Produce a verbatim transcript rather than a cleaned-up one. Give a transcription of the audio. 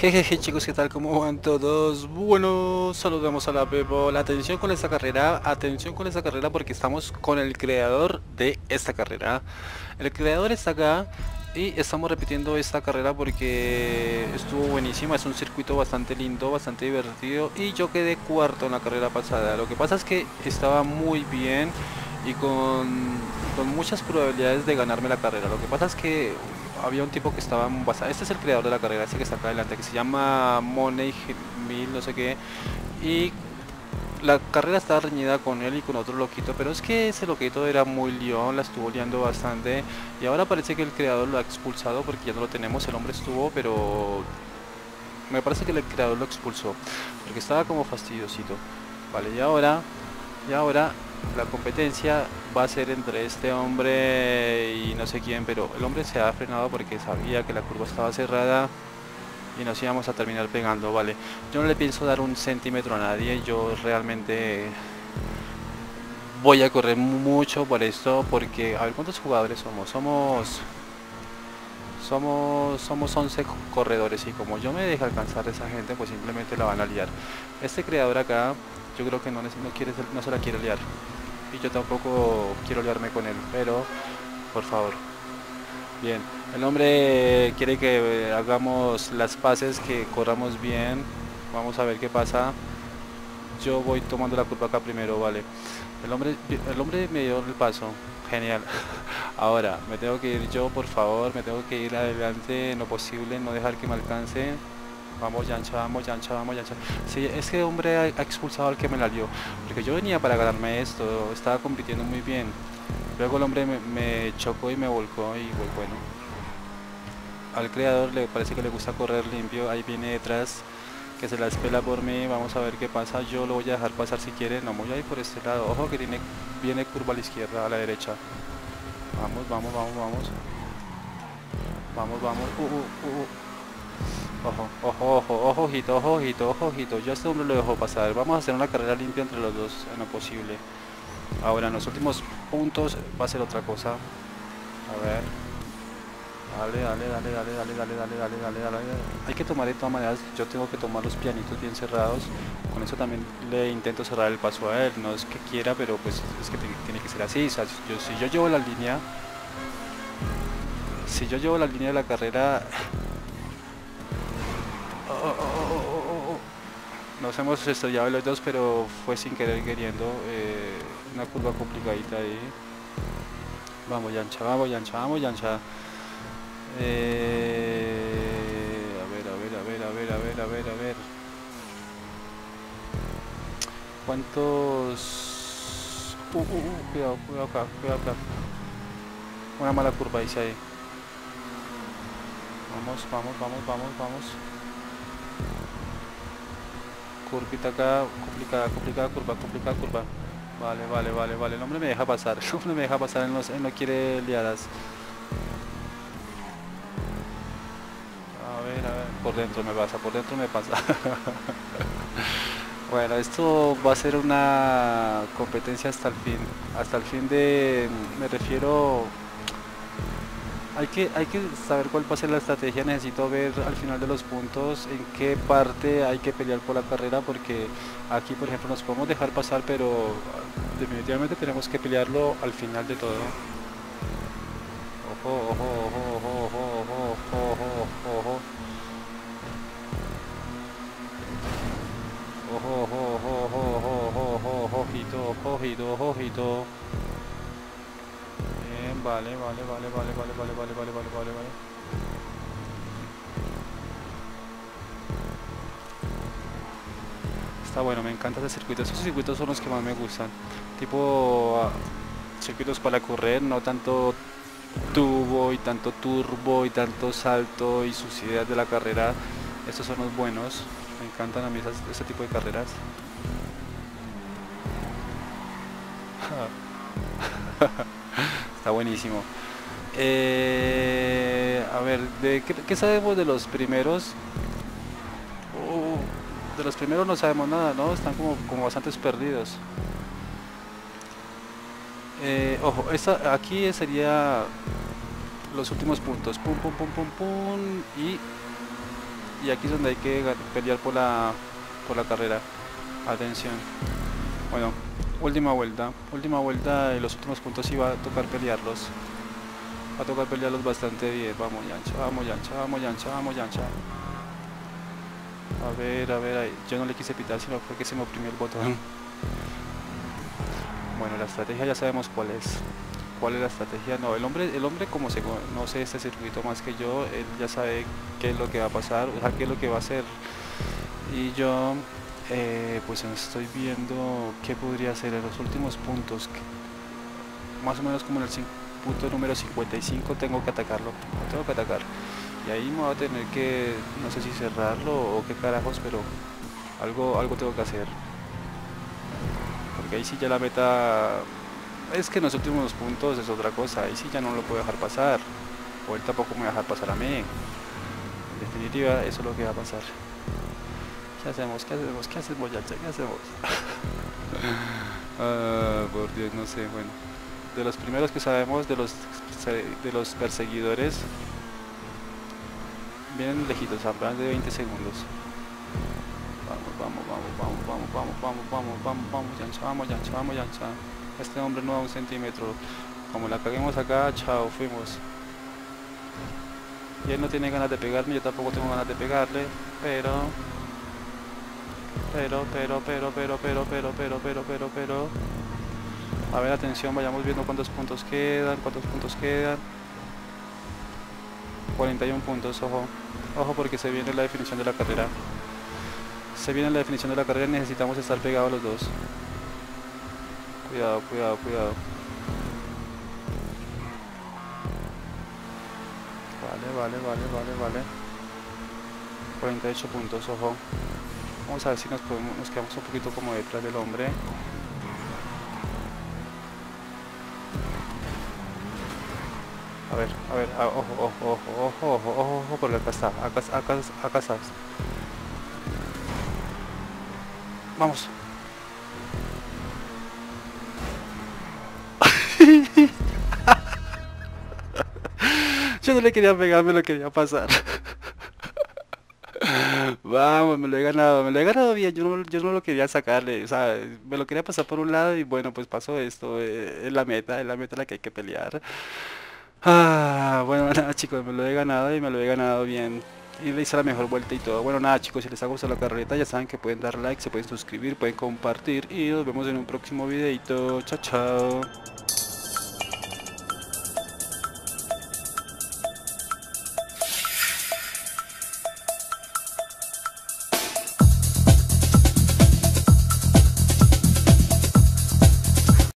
Jejeje chicos, ¿qué tal? ¿Cómo van todos? Bueno, saludamos a la people. Atención con esta carrera, atención con esta carrera porque estamos con el creador de esta carrera. El creador está acá y estamos repitiendo esta carrera porque estuvo buenísima. Es un circuito bastante lindo, bastante divertido y yo quedé cuarto en la carrera pasada. Lo que pasa es que estaba muy bien y con, con muchas probabilidades de ganarme la carrera. Lo que pasa es que había un tipo que estaba basado. Este es el creador de la carrera, este que está acá adelante, que se llama Money Mil, no sé qué. Y la carrera estaba reñida con él y con otro loquito, pero es que ese loquito era muy león, la estuvo liando bastante. Y ahora parece que el creador lo ha expulsado porque ya no lo tenemos. El hombre estuvo, pero me parece que el creador lo expulsó porque estaba como fastidiosito. Vale, y ahora, y ahora la competencia va a ser entre este hombre y no sé quién, pero el hombre se ha frenado porque sabía que la curva estaba cerrada y nos íbamos a terminar pegando. Vale, yo no le pienso dar un centímetro a nadie, yo realmente voy a correr mucho por esto porque, a ver, ¿cuántos jugadores somos? Somos... Somos, somos once corredores y como yo me deje alcanzar a esa gente, pues simplemente la van a liar. Este creador acá, yo creo que no, no, quiere, no se la quiere liar. Y yo tampoco quiero liarme con él, pero por favor. Bien, el hombre quiere que hagamos las pases, que corramos bien. Vamos a ver qué pasa. Yo voy tomando la curva acá primero, vale. El hombre, el hombre me dio el paso. Genial. Ahora, me tengo que ir yo, por favor, me tengo que ir adelante en lo posible, no dejar que me alcance. Vamos, Yancha, vamos, Yancha, vamos, Yancha. Sí, ese hombre ha expulsado al que me la lió, porque yo venía para ganarme esto, estaba compitiendo muy bien. Luego el hombre me, me chocó y me volcó y pues bueno. Al creador le parece que le gusta correr limpio, ahí viene detrás, que se la espela por mí, vamos a ver qué pasa, yo lo voy a dejar pasar si quiere, no voy a ir por este lado, ojo que tiene, viene curva a la izquierda, a la derecha. Vamos, vamos, vamos, vamos. Vamos, vamos. Uh, uh, uh. Ojo, ojo, ojo, ojo, ojito, ojo, ojito, ojo, ojito. Yo a este hombre lo dejo pasar. Vamos a hacer una carrera limpia entre los dos en lo posible. Ahora en los últimos puntos va a ser otra cosa. A ver. Dale, dale, dale, dale, dale, dale, dale, dale, dale, dale. Hay que tomar de todas maneras, yo tengo que tomar los pianitos bien cerrados. Con eso también le intento cerrar el paso a él, no es que quiera, pero pues es que tiene que ser así. O sea, yo, si yo llevo la línea, si yo llevo la línea de la carrera, oh, oh, oh, oh, oh. Nos hemos estrellado los dos, pero fue sin querer queriendo, eh, una curva complicadita ahí. Vamos Yancha, vamos Yancha, vamos Yancha. Eh, a ver, a ver, a ver, a ver, a ver, a ver, a ver. ¿Cuántos? Uh, uh, uh, cuidado, cuidado acá, cuidado acá. Una mala curva hice ahí. Vamos, vamos, vamos, vamos, vamos. Curvita acá, complicada, complicada curva, complicada curva. Vale, vale, vale, vale. El hombre me deja pasar, el hombre me deja pasar, él no, él no quiere liadas. A ver, a ver, por dentro me pasa, por dentro me pasa. Bueno, esto va a ser una competencia hasta el fin, hasta el fin de, me refiero, hay que, hay que saber cuál va a ser la estrategia, necesito ver al final de los puntos en qué parte hay que pelear por la carrera, porque aquí por ejemplo nos podemos dejar pasar, pero definitivamente tenemos que pelearlo al final de todo. Ojo, ojo, ojo, ojo, ojo, ojo, ojo, ojo. Ojo, ojo, ojo, ojo, ojo, ojo, ojito, ojito, ojito. Bien, vale, vale, vale, vale, vale, vale, vale, vale, vale, vale, vale. Está bueno, me encanta este circuito. Estos circuitos son los que más me gustan. Tipo uh, circuitos para correr, no tanto tubo y tanto turbo y tanto salto y suciedad de la carrera. Estos son los buenos. Me encantan a mí esas, ese tipo de carreras. Está buenísimo. Eh, a ver, ¿de qué, qué sabemos de los primeros? Oh, de los primeros no sabemos nada, ¿no? Están como, como bastante perdidos. Eh, ojo, esta, aquí sería los últimos puntos. Pum, pum, pum, pum, pum. Y... y aquí es donde hay que pelear por la, por la carrera. Atención. Bueno, última vuelta. Última vuelta de los últimos puntos y va a tocar pelearlos. Va a tocar pelearlos bastante bien. Vamos, Yancha, vamos, Yancha, vamos, Yancha, vamos, Yancha. A ver, a ver, ahí. Yo no le quise pitar, sino porque se me oprimió el botón. Bueno, la estrategia ya sabemos cuál es. ¿Cuál es la estrategia? No, el hombre, el hombre como se conoce este circuito más que yo, él ya sabe qué es lo que va a pasar, o sea, qué es lo que va a hacer. Y yo, eh, pues estoy viendo qué podría hacer en los últimos puntos. Más o menos como en el punto número cincuenta y cinco tengo que atacarlo, tengo que atacar. Y ahí me voy a tener que, no sé si cerrarlo o qué carajos, pero algo, algo tengo que hacer. Porque ahí sí ya la meta... Es que en los últimos puntos es otra cosa, ahí sí ya no lo puedo dejar pasar, o él tampoco me va a dejar pasar a mí. En definitiva, eso es lo que va a pasar. ¿Qué hacemos? ¿Qué hacemos? ¿Qué hacemos, Yancha? ¿Qué hacemos? Ah, por Dios, no sé, bueno. De los primeros que sabemos, de los, de los perseguidores, vienen lejitos, hablan de veinte segundos. Vamos, vamos, vamos, vamos, vamos, vamos, vamos, vamos, vamos, vamos, Yancha, vamos, Yancha, vamos, Yancha. Este hombre no va a un centímetro. Como la caguemos acá, chao, fuimos. Y él no tiene ganas de pegarme, yo tampoco tengo ganas de pegarle, pero... Pero, pero, pero, pero, pero, pero, pero, pero, pero, pero... A ver, atención, vayamos viendo cuántos puntos quedan, cuántos puntos quedan. cuarenta y un puntos, ojo. Ojo porque se viene la definición de la carrera. Se viene la definición de la carrera y necesitamos estar pegados los dos. Cuidado, cuidado, cuidado. Vale, vale, vale, vale, vale. cuarenta y ocho puntos, ojo. Vamos a ver si nos podemos, nos quedamos un poquito como detrás del hombre. A ver, a ver, a, ojo, ojo, ojo, ojo, ojo, ojo, ojo, porque acá está, acá, acá, acá está. Vamos. Yo no le quería pegar, me lo quería pasar. Vamos, me lo he ganado, me lo he ganado bien. Yo no, yo no lo quería sacarle, o sea, me lo quería pasar por un lado y bueno, pues pasó esto. Eh, es la meta, es la meta la que hay que pelear. Ah, bueno, nada chicos, me lo he ganado y me lo he ganado bien. Y le hice la mejor vuelta y todo. Bueno, nada chicos, si les ha gustado la carrerita ya saben que pueden dar like, se pueden suscribir, pueden compartir. Y nos vemos en un próximo videito. Chao, chao.